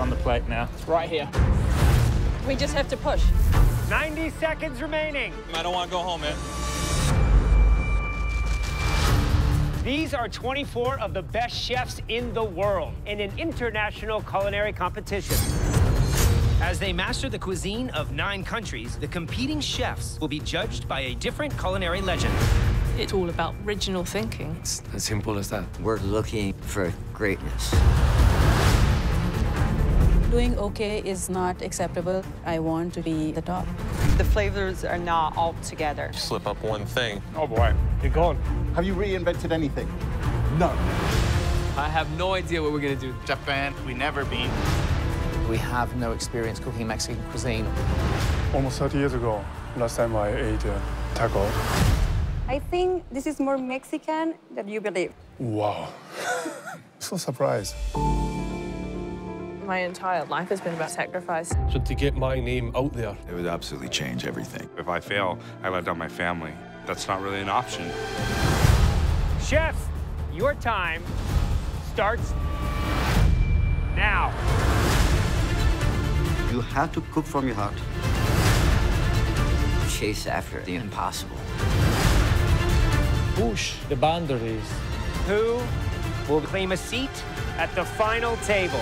on the plate now. It's right here. We just have to push. 90 seconds remaining. I don't want to go home, man. These are 24 of the best chefs in the world in an international culinary competition. As they master the cuisine of 9 countries, the competing chefs will be judged by a different culinary legend. It's all about original thinking. It's as simple as that. We're looking for greatness. Doing okay is not acceptable. I want to be the top. The flavors are not all together. Slip up one thing. Oh boy, you're gone. Have you reinvented anything? No. I have no idea what we're gonna do. Japan, we never been. We have no experience cooking Mexican cuisine. Almost 30 years ago, last time I ate a taco. I think this is more Mexican than you believe. Wow. So surprised. My entire life has been about sacrifice. So to get my name out there... It would absolutely change everything. If I fail, I let down my family. That's not really an option. Chef, your time starts now. You have to cook from your heart. Chase after the impossible. Push the boundaries. Who will claim a seat at the final table?